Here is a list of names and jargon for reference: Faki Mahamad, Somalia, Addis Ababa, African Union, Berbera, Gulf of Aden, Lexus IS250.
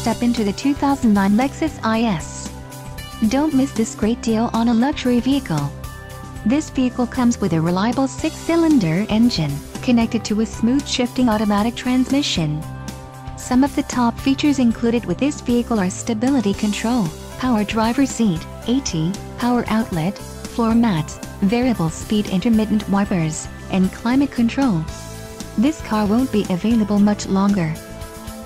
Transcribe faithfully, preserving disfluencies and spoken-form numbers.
step into the two thousand nine Lexus I S. Don't miss this great deal on a luxury vehicle. This vehicle comes with a reliable six-cylinder engine, connected to a smooth shifting automatic transmission. Some of the top features included with this vehicle are stability control, power driver seat, A T, power outlet, floor mats, variable speed intermittent wipers, and climate control. This car won't be available much longer.